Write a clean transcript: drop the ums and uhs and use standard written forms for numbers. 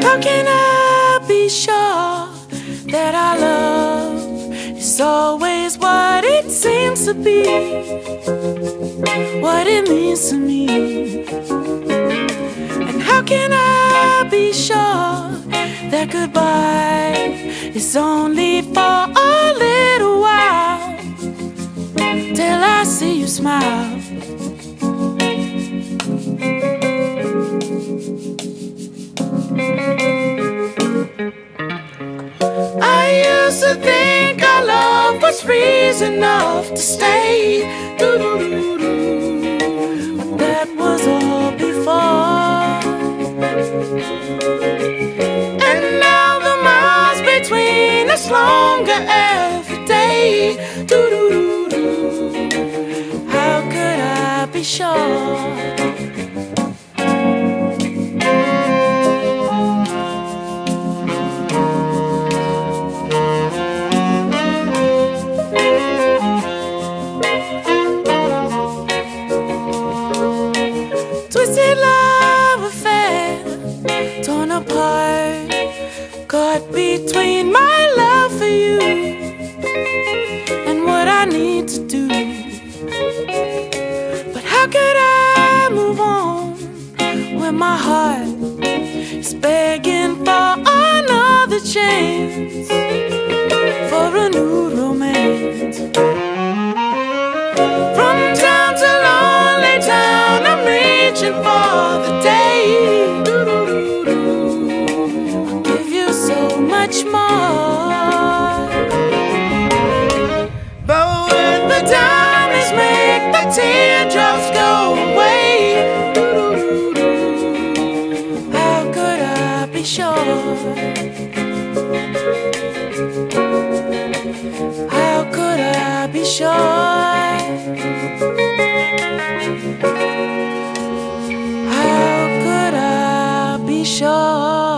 How can I be sure that our love is always what it seems to be, what it means to me? And how can I be sure that goodbye is only for a little while, till I see you smile? I used to think our love was reason enough to stay. Doo-doo-doo-doo. But that was all before. And now the miles between us longer every day. Doo-doo-doo-doo. How could I be sure? Twisted love affair, torn apart, caught between my love for you and what I need to do. But how could I move on when my heart is begging for another chance, for a new romance? From town to lonely town, I'm reaching for the day. I'll give you so much more, but when the diamonds make the teardrops go away, how could I be sure? How could I be sure? How could I be sure?